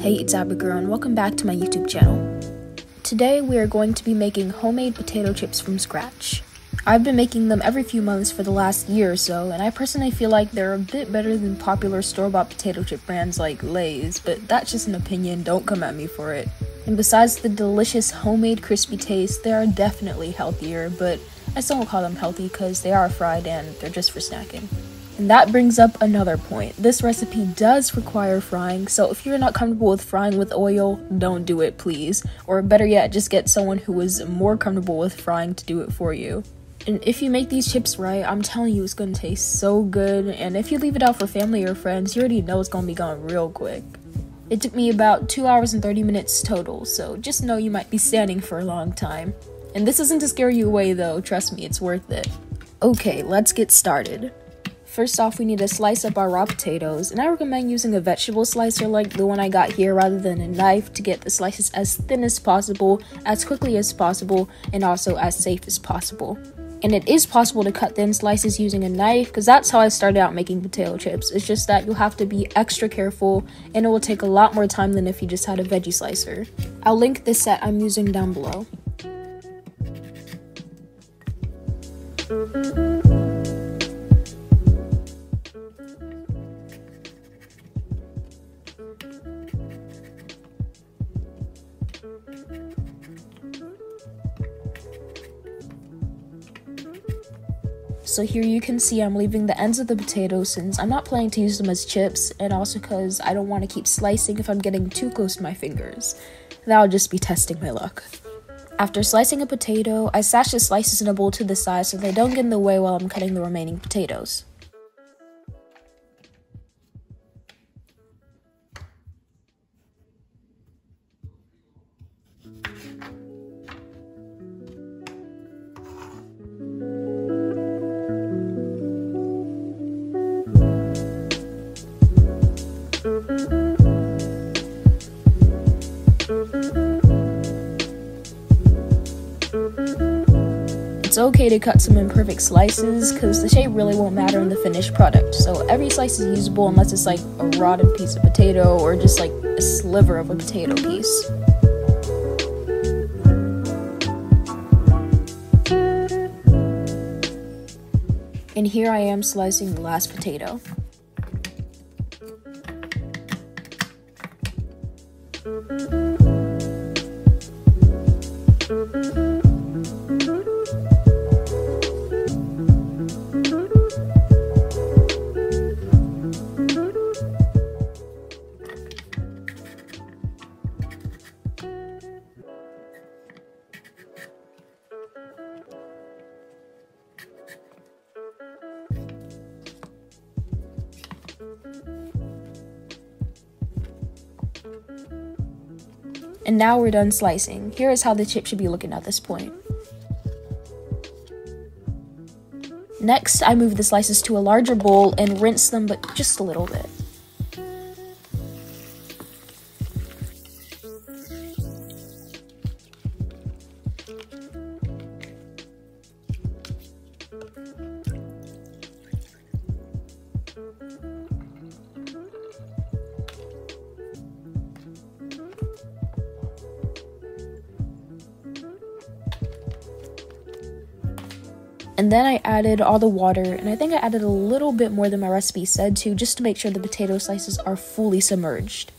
Hey, it's Abby Girl and welcome back to my YouTube channel. Today we are going to be making homemade potato chips from scratch. I've been making them every few months for the last year or so, and I personally feel like they're a bit better than popular store-bought potato chip brands like Lay's, but that's just an opinion, don't come at me for it. And besides the delicious homemade crispy taste, they are definitely healthier, but I still don't call them healthy because they are fried and they're just for snacking. And that brings up another point. This recipe does require frying, so if you're not comfortable with frying with oil, don't do it, please. Or better yet, just get someone who is more comfortable with frying to do it for you. And if you make these chips right, I'm telling you, it's gonna taste so good, and if you leave it out for family or friends, you already know it's gonna be gone real quick. It took me about 2 hours and 30 minutes total, so just know you might be standing for a long time. And this isn't to scare you away though, trust me, it's worth it. Okay, let's get started. First off, we need to slice up our raw potatoes, and I recommend using a vegetable slicer like the one I got here rather than a knife to get the slices as thin as possible, as quickly as possible, and also as safe as possible. And it is possible to cut thin slices using a knife, because that's how I started out making potato chips. It's just that you'll have to be extra careful, and it will take a lot more time than if you just had a veggie slicer. I'll link this set I'm using down below. So here you can see I'm leaving the ends of the potatoes since I'm not planning to use them as chips, and also because I don't want to keep slicing if I'm getting too close to my fingers. That'll just be testing my luck. After slicing a potato, I stash the slices in a bowl to the side so they don't get in the way while I'm cutting the remaining potatoes. It's okay to cut some imperfect slices because the shape really won't matter in the finished product, so every slice is usable unless it's like a rotten piece of potato or just like a sliver of a potato piece. And here I am slicing the last potato. And now we're done slicing. Here is how the chip should be looking at this point. Next, I move the slices to a larger bowl and rinse them, but just a little bit. And then I added all the water, and I think I added a little bit more than my recipe said to, just to make sure the potato slices are fully submerged.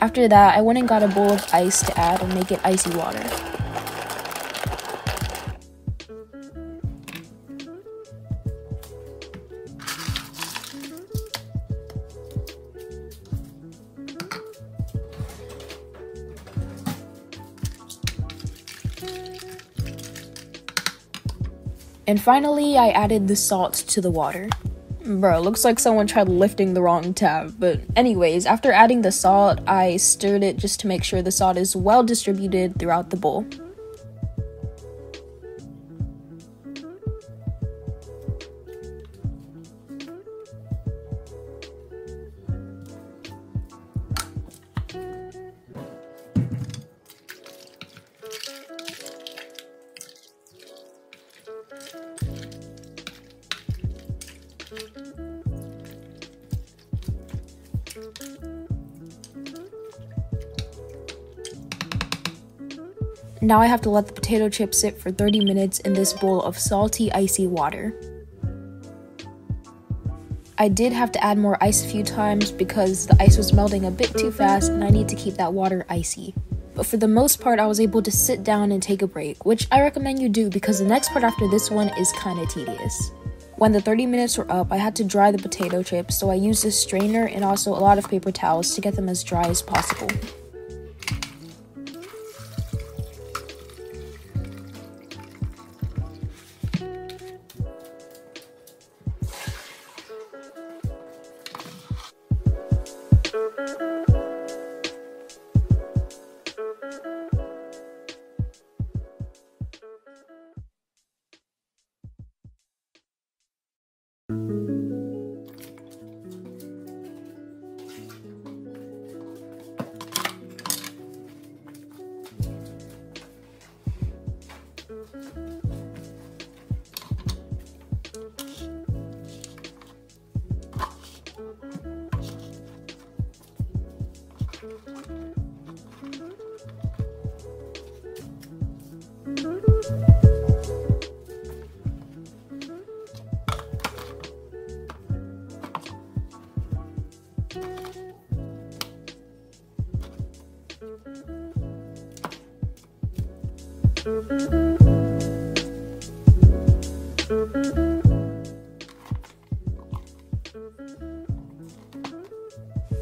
After that, I went and got a bowl of ice to add and make it icy water. And finally, I added the salt to the water. Bro, looks like someone tried lifting the wrong tab, but anyways, after adding the salt, I stirred it just to make sure the salt is well distributed throughout the bowl. Now I have to let the potato chips sit for 30 minutes in this bowl of salty, icy water. I did have to add more ice a few times because the ice was melting a bit too fast and I need to keep that water icy. But for the most part, I was able to sit down and take a break, which I recommend you do because the next part after this one is kinda tedious. When the 30 minutes were up, I had to dry the potato chips, so I used a strainer and also a lot of paper towels to get them as dry as possible.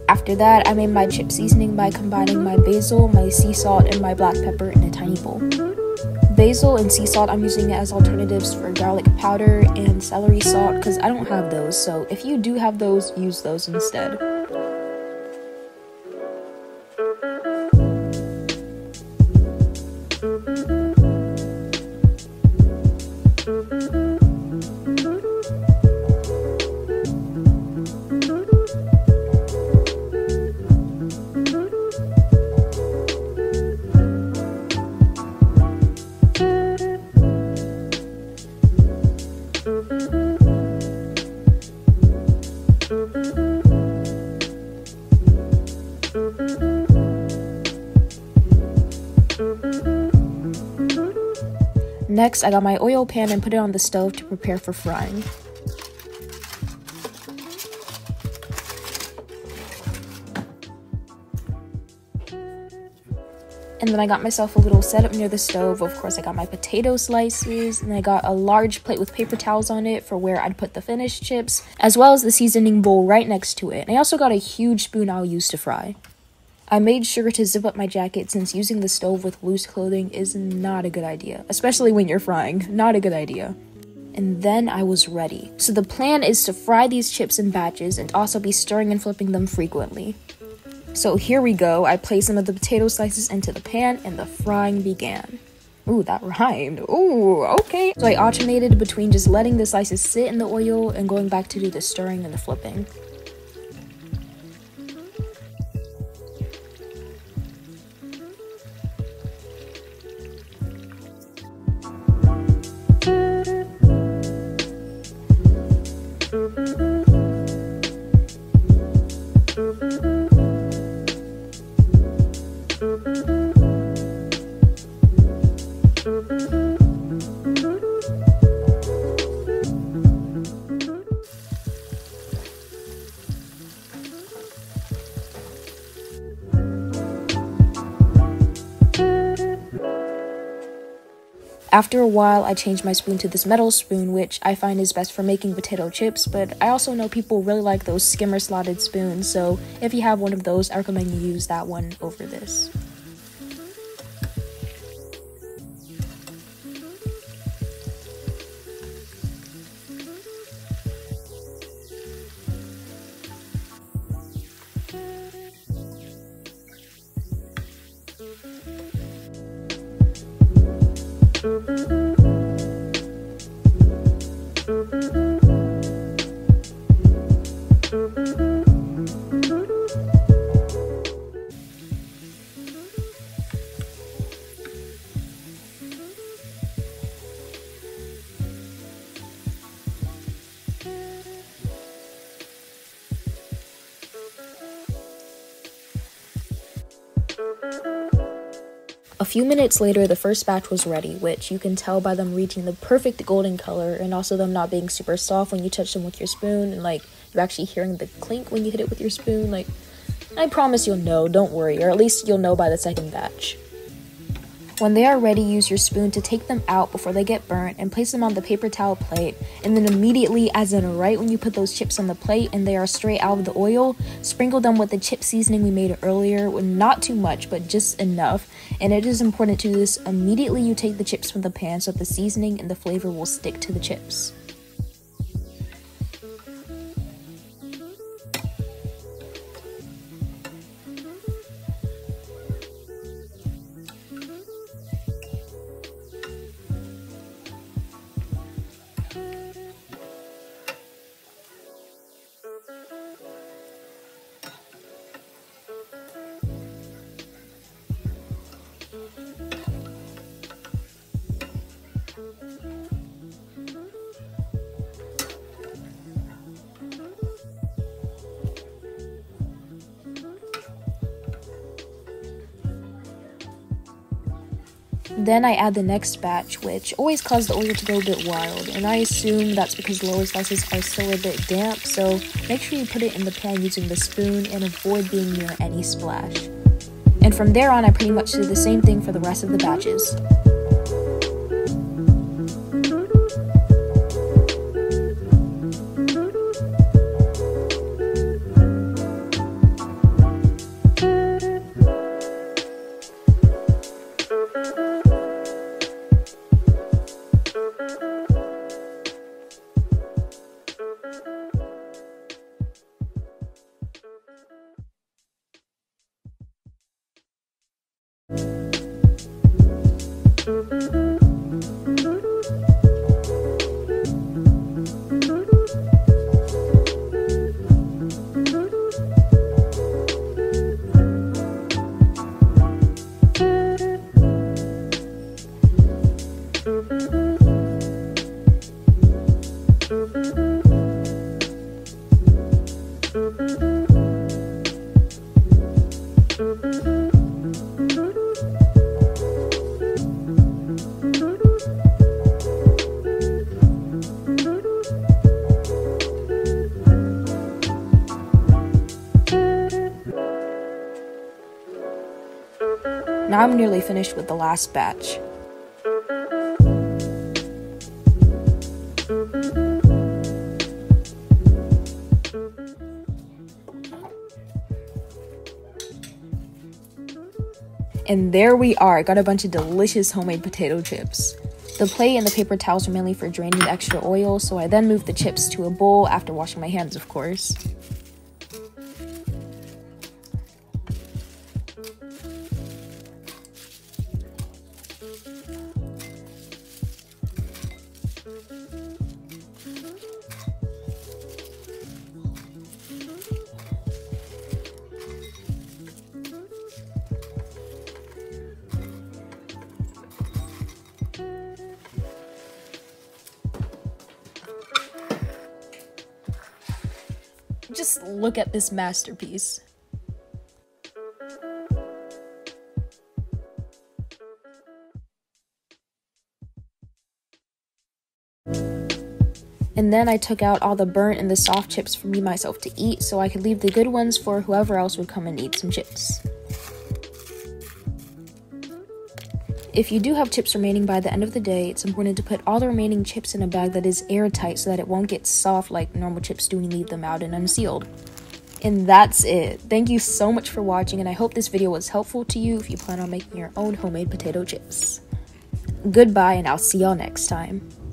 After that, I made my chip seasoning by combining my basil, my sea salt, and my black pepper in a tiny bowl. Basil and sea salt I'm using as alternatives for garlic powder and celery salt because I don't have those, so if you do have those, use those instead. Next, I got my oil pan and put it on the stove to prepare for frying. And then I got myself a little setup near the stove. Of course, I got my potato slices, and I got a large plate with paper towels on it for where I'd put the finished chips, as well as the seasoning bowl right next to it. And I also got a huge spoon I'll use to fry. I made sure to zip up my jacket since using the stove with loose clothing is not a good idea, especially when you're frying. Not a good idea. And then I was ready. So the plan is to fry these chips in batches and also be stirring and flipping them frequently. So here we go. I placed some of the potato slices into the pan and the frying began. Ooh, that rhymed. Ooh, okay. So I alternated between just letting the slices sit in the oil and going back to do the stirring and the flipping. After a while, I changed my spoon to this metal spoon, which I find is best for making potato chips, but I also know people really like those skimmer slotted spoons, so if you have one of those, I recommend you use that one over this. A few minutes later, the first batch was ready, which you can tell by them reaching the perfect golden color, and also them not being super soft when you touch them with your spoon, and like you're actually hearing the clink when you hit it with your spoon. Like, I promise you'll know, don't worry, or at least you'll know by the second batch. When they are ready, use your spoon to take them out before they get burnt and place them on the paper towel plate, and then immediately, as in right when you put those chips on the plate and they are straight out of the oil, sprinkle them with the chip seasoning we made earlier, with not too much but just enough. And it is important to do this immediately you take the chips from the pan so that the seasoning and the flavor will stick to the chips. Then I add the next batch, which always caused the oil to go a bit wild, and I assume that's because lower slices are still a bit damp, so make sure you put it in the pan using the spoon and avoid being near any splash. And from there on, I pretty much do the same thing for the rest of the batches. Now I'm nearly finished with the last batch. And there we are, got a bunch of delicious homemade potato chips. The plate and the paper towels are mainly for draining the extra oil, so I then moved the chips to a bowl after washing my hands, of course. Just look at this masterpiece. And then I took out all the burnt and the soft chips for me myself to eat, so I could leave the good ones for whoever else would come and eat some chips. If you do have chips remaining by the end of the day, it's important to put all the remaining chips in a bag that is airtight so that it won't get soft like normal chips do when you leave them out and unsealed. And that's it. Thank you so much for watching, and I hope this video was helpful to you if you plan on making your own homemade potato chips. Goodbye, and I'll see y'all next time.